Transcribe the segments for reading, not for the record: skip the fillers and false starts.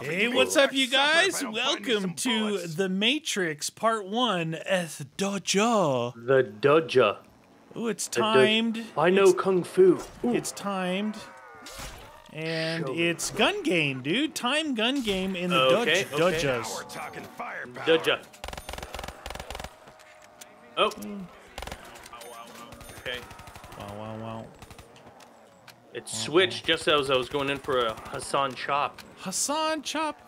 Hey, what's up, you guys? Welcome to The Matrix Part 1 as Doja. The Doja. Oh, it's timed. I know Kung Fu. Ooh. It's timed. And it's gun game, dude. Time gun game in the Dojas. Doja. Oh. Okay. Wow, wow, wow. It switched just as I was going in for a Hassan chop. Hassan chop.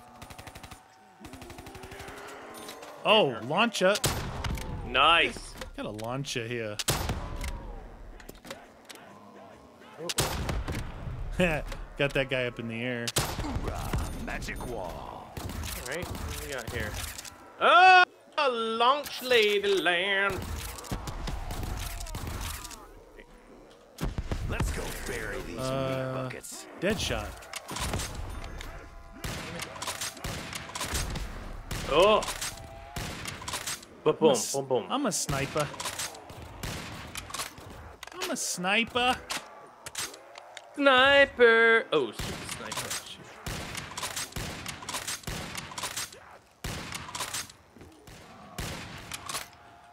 Oh, launcher. Nice. Got a launcher here. Got that guy up in the air. Magic wall. All right, what do we got here? Oh, launch lady land. Let's go bury these meat buckets. Deadshot. Oh. But boom, boom, boom. I'm a sniper. I'm a sniper. Sniper. Oh, super sniper.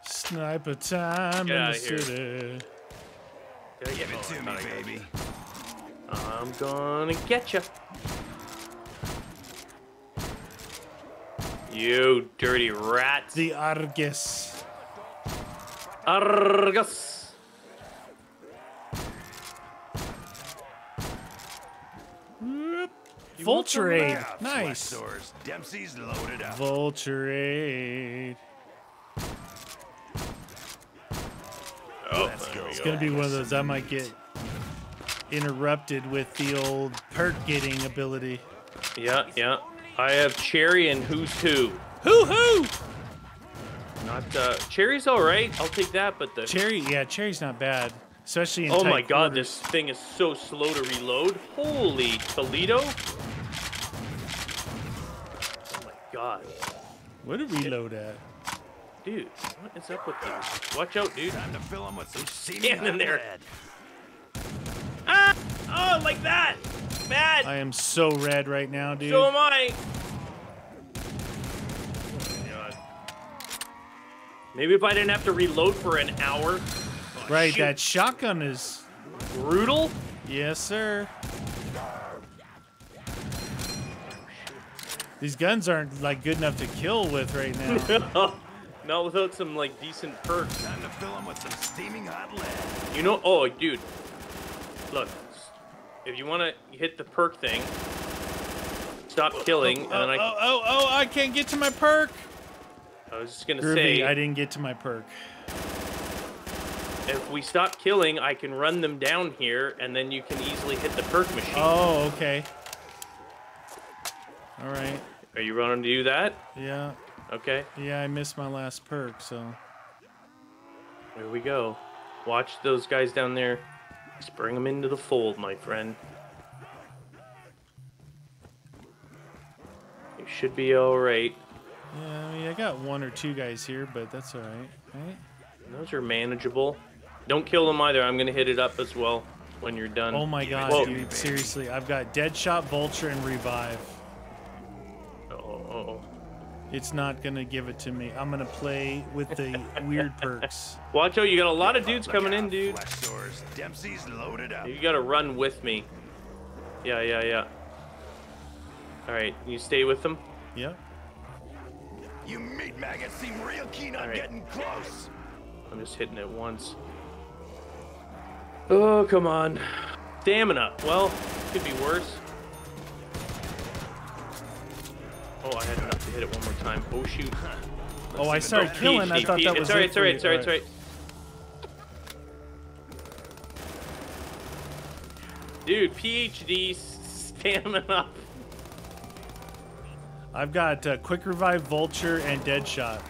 Sniper time in the city. Give it to me, baby. I'm gonna get you. You dirty rat. The Argus. Argus. Vulture Aid. Nice. Dempsey's loaded up. Vulture Aid. Oh, it's going to be one of those I might get interrupted with the old perk getting ability. Yeah, yeah. I have Cherry and Who's Who. Hoo-hoo! Not, Cherry's alright. I'll take that, but the... Cherry, yeah, Cherry's not bad. Especially in tight quarters. God, this thing is so slow to reload. Holy Toledo. Oh my god. Where did reload at? Dude, what is up with these? Watch out, dude. Time to fill them with some sand in there. Ah! Oh, like that! Bad! I am so red right now, dude. So am I! Oh my god. Maybe if I didn't have to reload for an hour. Oh, right, shoot. That shotgun is... brutal? Yes, sir. These guns aren't, like, good enough to kill with right now. Not without some, like, decent perks. Time to fill them with some steaming hot lead. You know, oh, dude. Look, if you want to hit the perk thing, stop killing, and then I can't get to my perk. I was just going to say... I didn't get to my perk. If we stop killing, I can run them down here, and then you can easily hit the perk machine. Oh, okay. All right. Are you running to do that? Yeah. Okay. Yeah, I missed my last perk, so... There we go. Watch those guys down there. Just bring them into the fold, my friend. You should be alright. Yeah, I mean, I got one or two guys here, but that's alright, right? Those are manageable. Don't kill them either. I'm going to hit it up as well when you're done. Oh my god, whoa, dude. Seriously, I've got Deadshot, Vulture, and Revive. It's not gonna give it to me. I'm gonna play with the weird perks. Watch out, you got a lot of dudes coming in, dude. Dempsey's loaded up. You gotta run with me. Yeah, yeah, yeah. All right, you stay with them. Yeah. You meat maggots seem real keen on getting close. I'm just hitting it once. Oh, come on. Stamina. Well, could be worse. Oh, I had enough to hit it one more time. Oh, shoot. Oh, I started killing. I thought that was it. It's all right, it's all right, it's all right. Dude, PhD stamina. I've got Quick Revive, Vulture, and Deadshot.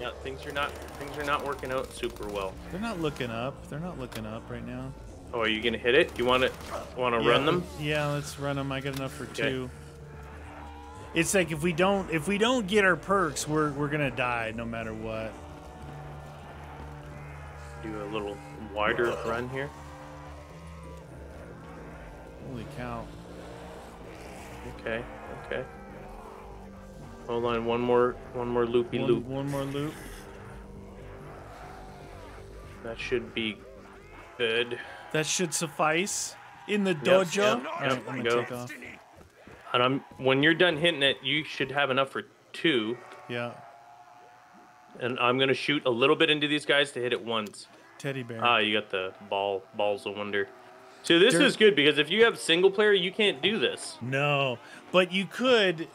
Yeah, things are not working out super well. They're not looking up. They're not looking up right now. Oh, are you going to hit it? You want to run them? Yeah, let's run them. I got enough for two. It's like if we don't get our perks, we're gonna die no matter what. Do a little wider run here. Holy cow! Okay, okay. Hold on, one more loopy loop. One more loop. That should be good. That should suffice. In the dojo. Yep. I'm gonna take off. And when you're done hitting it, you should have enough for two. Yeah. And I'm gonna shoot a little bit into these guys to hit it once. Teddy bear. Ah, you got the balls of wonder. So this is good because if you have single player, you can't do this. No, but you could.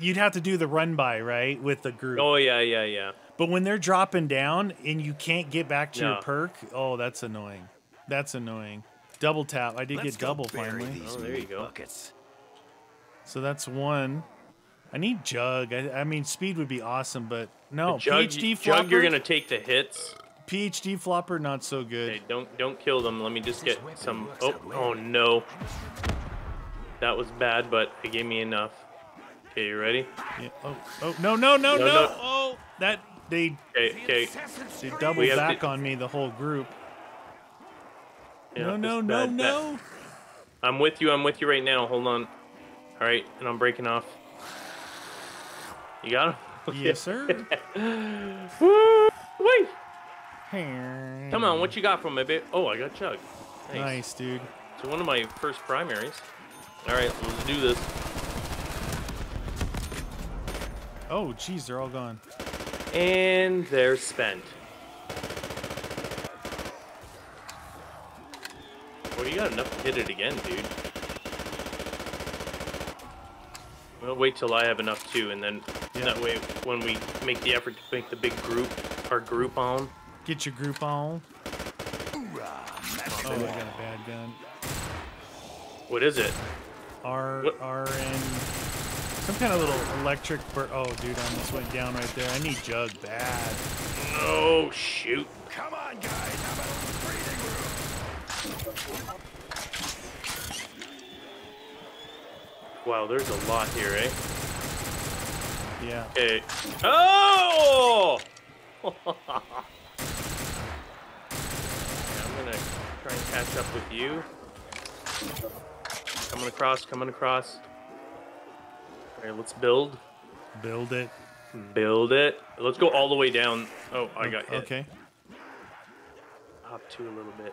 You'd have to do the run by, right, with the group. Oh yeah, yeah, yeah. But when they're dropping down and you can't get back to your perk, oh, that's annoying. That's annoying. Double tap. I did get double finally. Oh, there you go. Buckets. So that's one. I need Jug. I mean, speed would be awesome, but no. PhD Flopper. Jug, you're gonna take the hits. PhD Flopper, not so good. Hey, don't kill them. Let me just get some. Oh no. That was bad, but it gave me enough. Okay, you ready? Yeah. Oh no. Oh, that they double back on me. The whole group. Yeah, no. I'm with you right now. Hold on. All right, and I'm breaking off. You got him? Okay. Yes, sir. Woo! Wait. Come on, what you got from it? Oh, I got Chug. Nice, dude. So one of my first primaries. All right, let's do this. Oh, jeez, they're all gone. And they're spent. Well, you got enough to hit it again, dude. We'll wait till I have enough too, and then that way, when we make the effort to make the big group, our group on. Get your group on. Oh, I got a bad gun. What is it? RN. Some kind of little electric bird. Oh, dude, I almost went down right there. I need Jug bad. No, shoot. Come on, guys. How about wow, there's a lot here, eh? Yeah. Okay. Oh! Yeah, I'm gonna try and catch up with you. Coming across. Alright, let's build. Build it. Let's go all the way down. Oh, I got hit. Okay. Hop to a little bit.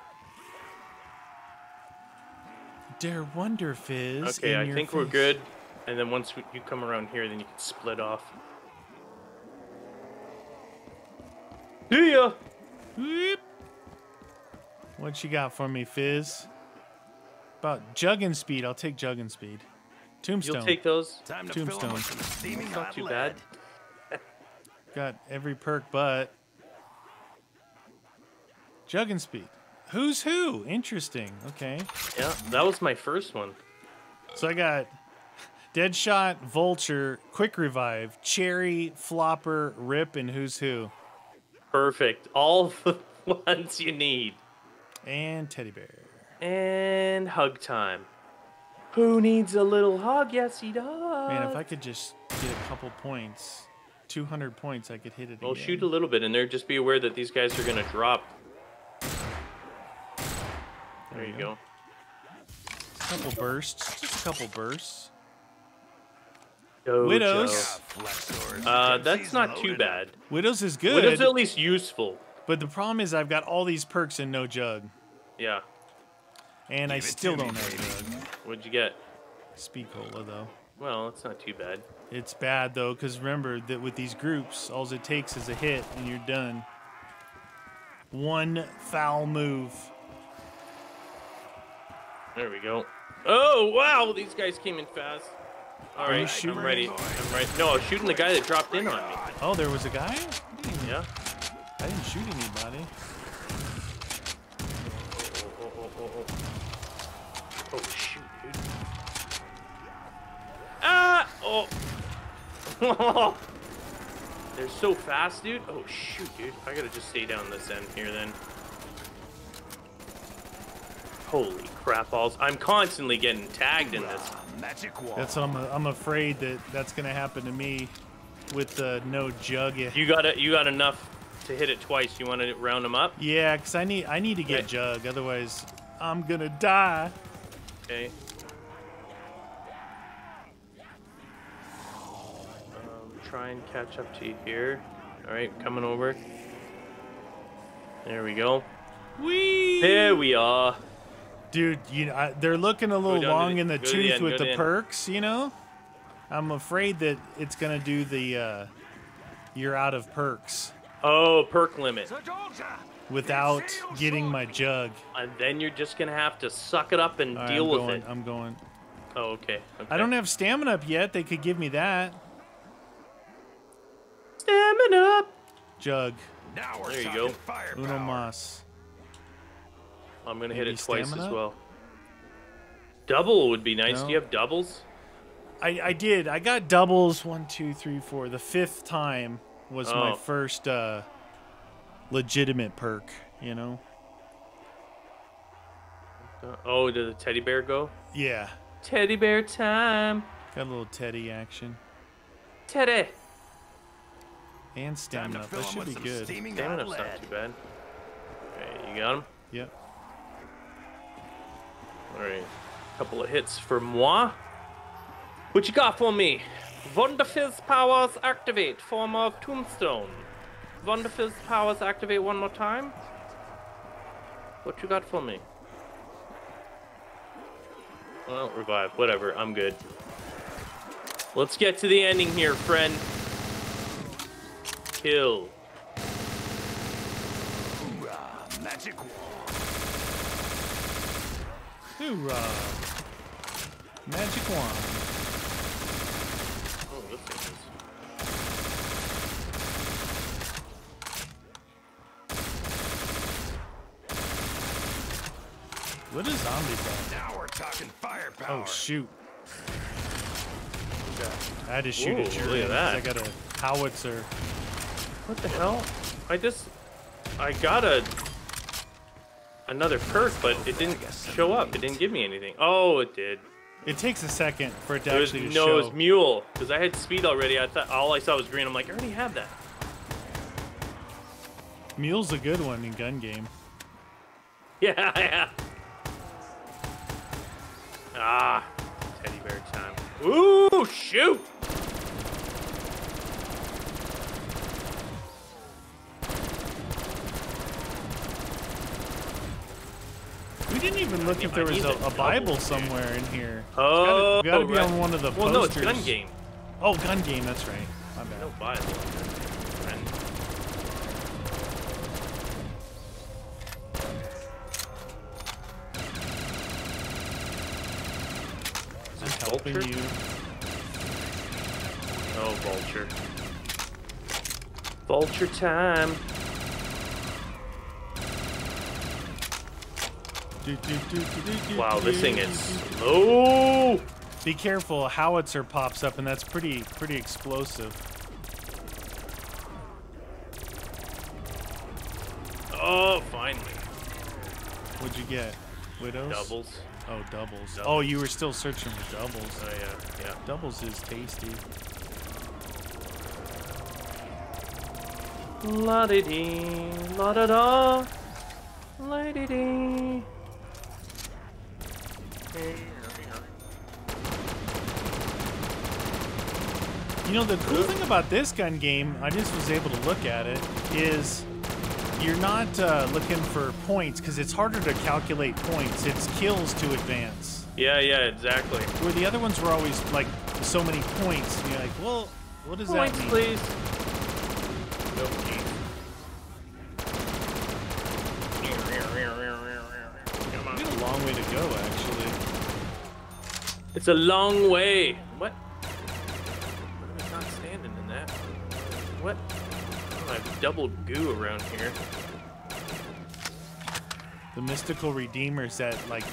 Dare Wunderfizz. Okay, I think we're good. And then once you come around here, then you can split off. See ya! Weep. What you got for me, Fizz? About jugging speed. I'll take jugging speed. Tombstone. You'll take those. Time to Tombstone. Not too bad. Got every perk, but jugging speed. Who's who? Interesting. Okay. Yeah, that was my first one. So I got Deadshot, Vulture, Quick Revive, Cherry, Flopper, Rip, and Who's Who. Perfect. All the ones you need. And Teddy Bear. And hug time. Who needs a little hug? Yes, he does. Man, if I could just get a couple points, 200 points, I could hit it again. Shoot a little bit in there. Just be aware that these guys are going to drop. There you go. Just a couple bursts. Doja. Widows. That's not too bad. Widows is good. Widows at least useful. But the problem is I've got all these perks and no Jug. Yeah. And I still don't have Jug. What'd you get? Speed Cola, though. Well, it's not too bad. It's bad, though, because remember that with these groups, all it takes is a hit and you're done. One foul move. There we go. Oh, wow, these guys came in fast. All right, I'm ready. I'm ready. No, I was shooting the guy that dropped in on me. Oh, there was a guy? Yeah. I didn't shoot anybody. Oh, shoot, dude. Ah! Oh. They're so fast, dude. Oh, shoot, dude. I gotta just stay down this end here then. Holy crap balls. I'm constantly getting tagged in this. Magic wall. That's I'm afraid that's going to happen to me with the no Jug. You got enough to hit it twice. You want to round them up? Yeah, cuz I need to get Jug, otherwise I'm going to die. Okay. try and catch up to you here. Alright, coming over. There we go. Whee! There we are. Dude, you know, they're looking a little long in the tooth with the perks, you know? I'm afraid that it's going to do the, you're out of perks. Oh, perk limit. Without getting my jug. And then you're just going to have to suck it up and deal with it. I'm going. Oh, okay. I don't have stamina up yet. They could give me that. Stamina up. Jug. Now we're there you go. Uno mas. I'm going to hit it twice as well. Double would be nice. No. Do you have doubles? I did. I got doubles 1, 2, 3, 4. The fifth time was my first legitimate perk, you know? Oh, did the teddy bear go? Yeah. Teddy bear time. Got a little teddy action. Teddy. And stamina up. That should be good. Stamina up's not too bad. Alright, you got him? Yep. Alright, couple of hits for moi. What you got for me? Wunderfizz powers activate, form of tombstone. Wunderfizz powers activate one more time. What you got for me? Well, revive, whatever, I'm good. Let's get to the ending here, friend. Kill. Hoorah, magic wand. Hoorah. Magic wand. Oh, this thing is... What is zombie ball? Now we're talking firepower. Oh shoot! Okay. I just shoot at you. Look at that! I got a howitzer. What the hell? I got another perk, but it didn't show up. It didn't give me anything. Oh, it did. It takes a second for it to actually show. No, it was mule because I had speed already. I thought all I saw was green. I'm like, I already have that. Mule's a good one in gun game. Yeah, yeah. Ah, teddy bear time. Ooh, shoot! We didn't even look if there was a Bible somewhere in here. Oh, it's gotta be on one of the posters. Well, no, it's gun game. Oh, gun game, that's right. My bad. No Bible. Vulture? You. Oh, vulture. Vulture time. Wow, this thing is slow. Be careful, howitzer pops up, and that's pretty explosive. Oh, finally. What'd you get? Widows? Doubles. Oh, doubles. Oh, you were still searching for doubles. Oh, yeah. Yeah. Doubles is tasty. La-dee-dee, la-da-da, la-dee-dee. You know, the cool thing about this gun game, I just was able to look at it, is... You're not looking for points because it's harder to calculate points. It's kills to advance. Yeah, yeah, exactly. Where the other ones were always like so many points. And you're like, well, what does that mean? Points, please. Nope. Come on. It's a long way to go, actually. It's a long way. What? What am I not standing in that? What? I've doubled goo around here. The mystical redeemers that like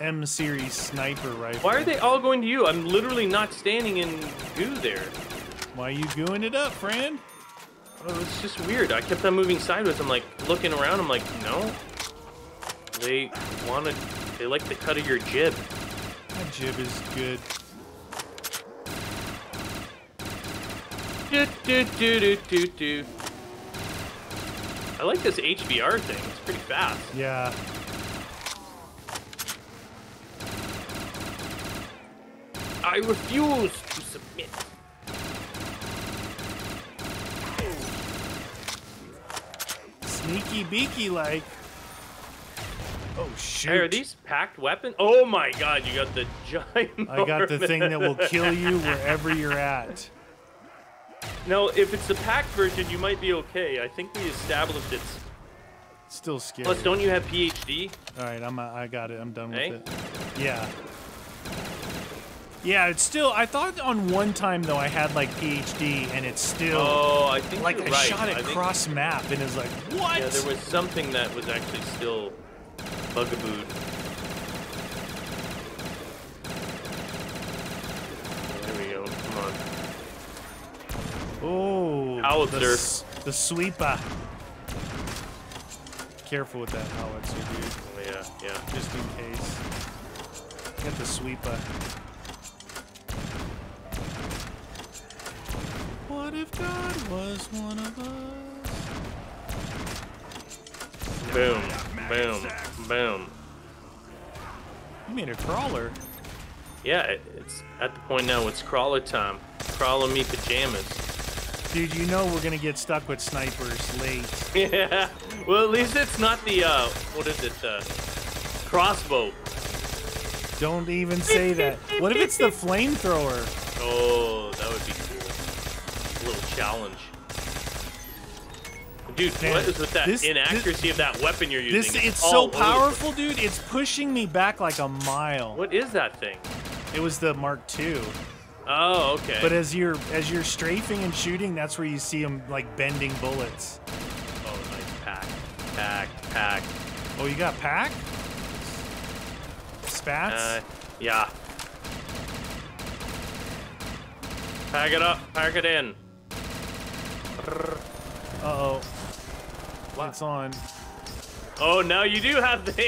M series sniper rifle. Why are they all going to you? I'm literally not standing in goo there. Why are you gooing it up, friend? Oh, it's just weird. I kept on moving sideways. I'm like looking around. I'm like, no. They like the cut of your jib. My jib is good. I like this HBR thing. It's pretty fast. Yeah. I refuse to submit. beaky like. Oh shit! Hey, are these packed weapons? Oh my god! You got the giant. I got the thing that will kill you wherever you're at. Now, if it's the packed version, you might be okay. I think we established it's still scary. Plus, don't you have PhD? All right, I got it. I'm done with it. Yeah. Yeah, it's still. I thought on one time though I had like PhD, and it's still. Oh, I think like you're right. Shot at cross map, and it's like what? Yeah, there was something that was actually still. Bugaboo. There we go. Come on. Oh, howitzer. The sweeper. Careful with that howitzer, dude. Oh, yeah, yeah. Just in case. Get the sweeper. What if God was one of us? Boom. Boom. Boom. You mean a crawler? Yeah, it's at the point now it's crawler time. Crawler me pajamas. Dude, you know we're gonna get stuck with snipers late. Yeah. Well, at least it's not the, what is it, crossbow. Don't even say that. What if it's the flamethrower? Oh, that would be cool. A little challenge. Dude, man, what is with that inaccuracy of that weapon you're using? It's so powerful, dude. It's pushing me back like a mile. What is that thing? It was the Mark II. Oh, okay. But as you're strafing and shooting, that's where you see them like bending bullets. Oh, nice pack, pack, pack. Oh, you got pack? Spats? Yeah. Pack it up. Pack it in. Uh-oh. What's on? Oh, now you do have the...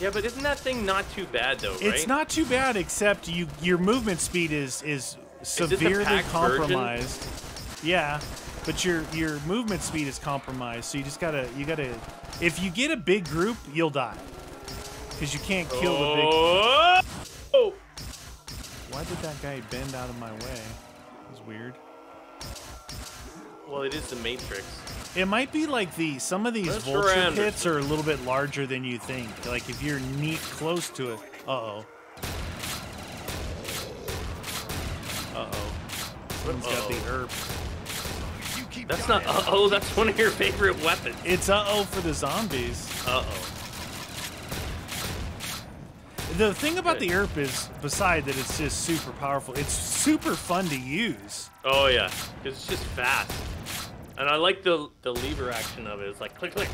Yeah, but isn't that thing not too bad, though, right? It's not too bad, except your movement speed is severely compromised. Version? Yeah, but your movement speed is compromised, so you just gotta... If you get a big group, you'll die. Because you can't kill the big... Oh! Why did that guy bend out of my way? It was weird. Well, it is the Matrix. It might be like some of these vulture pits are a little bit larger than you think. Like if you're close to it. Uh-oh. Uh-oh. Someone's got the herb. That's not uh-oh. That's one of your favorite weapons. It's uh-oh for the zombies. Uh-oh. The thing about the ERP is, beside that it's just super powerful, it's super fun to use. Oh, yeah. Because it's just fast. And I like the lever action of it. It's like, click, click.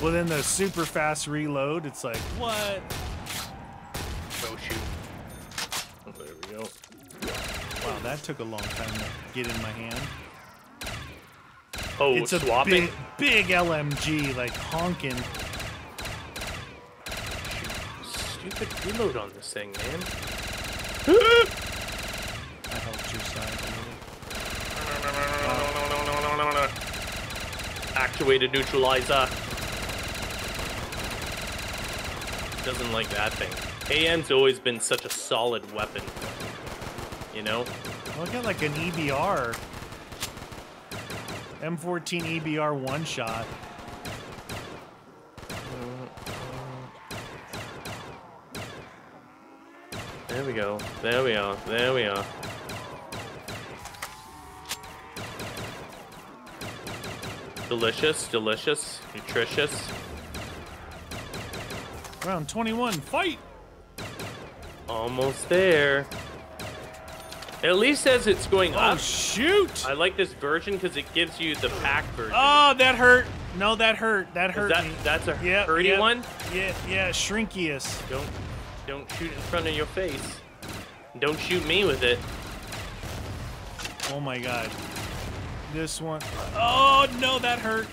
Well, then the super fast reload, it's like, what? Go shoot. Oh, there we go. Wow, that took a long time to get in my hand. Oh, it's swapping? It's a big LMG, like honking. Stupid reload on this thing, man. I helped your side a little. No. Activated neutralizer. Doesn't like that thing. AM's always been such a solid weapon. You know? Look at like an EBR. M14 EBR one shot. There we go. There we are. There we are. Delicious, delicious, nutritious. Round 21, fight! Almost there. It at least says it's going up. Oh, shoot! I like this version because it gives you the pack version. Oh, that hurt. No, that hurt. That hurt me. That's a hurty one? Yeah, shrinkiest. Don't shoot in front of your face. Don't shoot me with it. Oh my god. This one. Oh no, that hurt.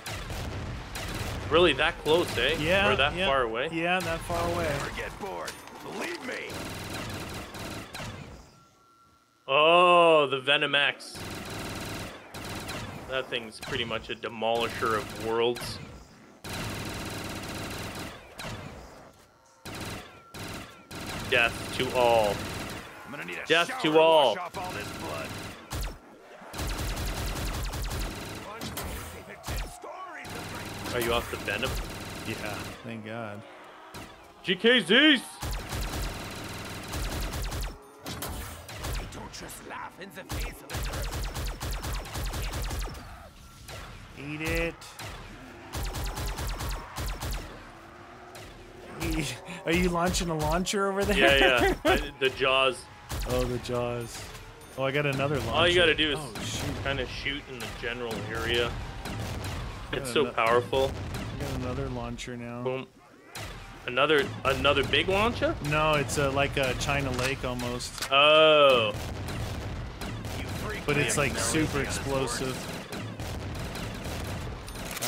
Really that close, eh? Yeah. Or that far away? Yeah, that far away. I'll never get bored. Believe me. Oh, the Venom X. That thing's pretty much a demolisher of worlds. Death to all. I'm gonna need a death to all. Wash off all this blood. Are you off the Venom? Yeah, thank God. GKZs! I don't just laugh in the face of it. Eat it. Are you launching a launcher over there? Yeah, yeah. The jaws. Oh, the jaws. Oh, I got another launcher. All you gotta do is kind of shoot in the general area. It's so powerful. I got another launcher now. Boom. Another big launcher? No, it's like a China Lake almost. Oh. But it's like super explosive.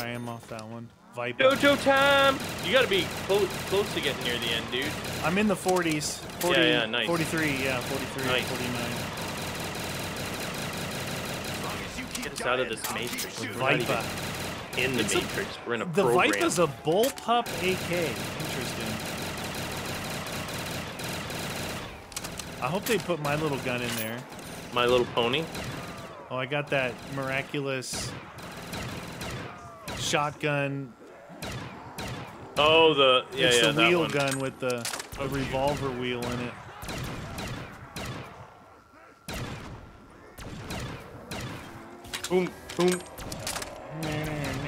I am off that one. Viper. Dojo time! You gotta be close to getting near the end, dude. I'm in the 40s. 40, yeah, yeah, nice. 43, yeah, 43, nice. 49. As long as you keep get us out of this Matrix. Viper. In the Matrix. We're in a program. The Viper's a bullpup AK. Interesting. I hope they put My Little Gun in there. My Little Pony? Oh, I got that miraculous shotgun. Oh, the it's the wheel gun with the revolver wheel in it. Boom, boom.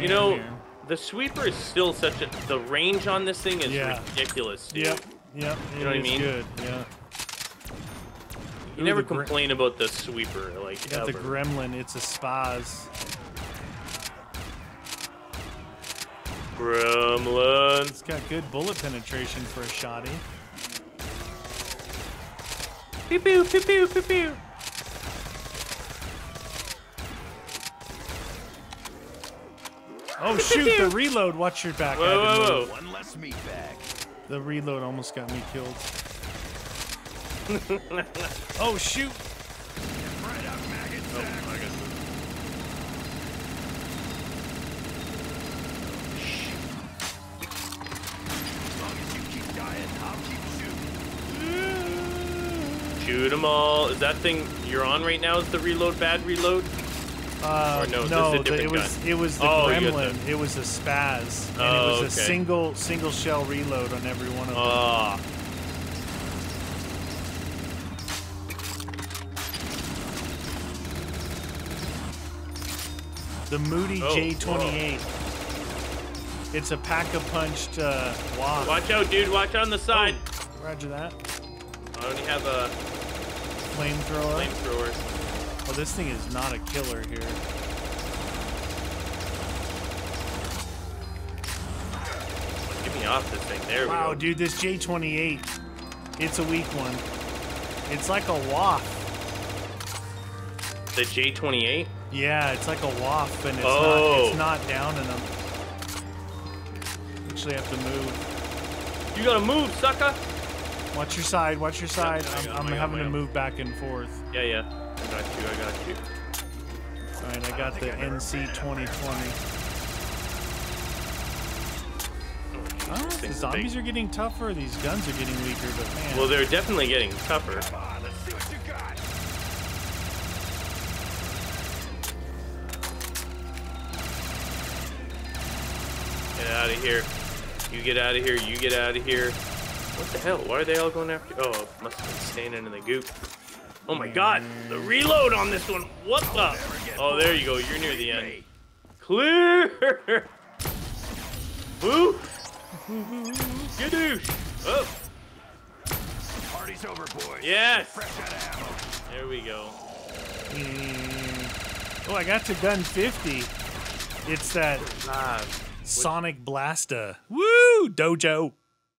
You know, the sweeper is still such a. The range on this thing is ridiculous. Dude. Yep, yep. You know what I mean? Good. Yeah. You never complain about the sweeper, like you got the Gremlin. It's a Spaz. Gremlin. It's got good bullet penetration for a shotty. Pew pew pew pew pew pew. Oh shoot! The reload. Watch your back. Whoa, whoa, whoa. One less meat bag. The reload almost got me killed. Oh shoot! Right up, maggot sack. Oh, as long as you keep dying, I'll keep shooting. Shoot them all. Is that thing you're on right now? Is the reload bad reload? No, it was the Gremlin. It was a Spaz, and it was a single shell reload on every one of them. The moody J-28. It's a pack-a-punched wad. Watch out, dude! Watch on the side. Oh, roger that. I only have a flamethrower. Oh, this thing is not a killer here. Get me off this thing. There we go. Wow, dude, this J-28. It's a weak one. It's like a waff. The J-28? Yeah, it's like a waff, and it's not downing them. Actually, I have to move. You gotta move, sucker! Watch your side, watch your side. Yeah, I'm having to move back and forth. Yeah, yeah. I got you, I got you. Alright, I got the NC 2020. Oh, the zombies are getting tougher, these guns are getting weaker, but man. Well, they're definitely getting tougher. Come on, let's see what you got. Get out of here. You get out of here, you get out of here. What the hell? Why are they all going after you? Oh, must have been standing in the goop. Oh my God, the reload on this one. What the? Oh, there you go. You're near the end. Clear. Boo. Gadoosh. Oh. Party's over, boys. Yes. There we go. Oh, I got to gun 50. It's that Sonic Blaster. Woo, Dojo.